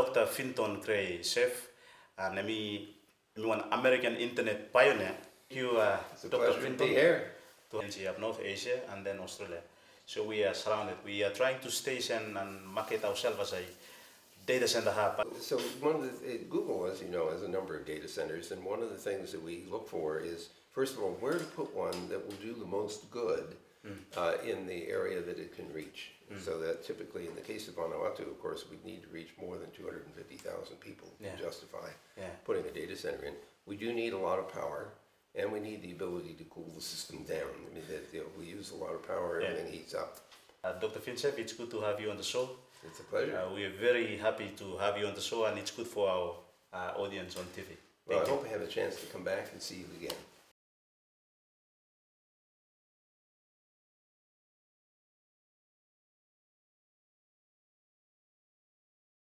Dr. Vinton Gray Cerf, and I'm an American internet pioneer. You, Dr. Vinton, here to North Asia and then Australia. So we are surrounded. We are trying to station and market ourselves as a data center hub. So one of the, Google, as you know, has a number of data centers, and one of the things that we look for is, first of all, where to put one that will do the most good in the area that it can reach. So that typically, in the case of Vanuatu, of course, we need to reach more than 250,000 people to justify putting a data center in. We do need a lot of power, and we need the ability to cool the system down. I mean, we use a lot of power, everything heats up. Dr. Vinton, it's good to have you on the show. It's a pleasure. We are very happy to have you on the show, and it's good for our audience on TV. Well, I hope I have a chance to come back and see you again.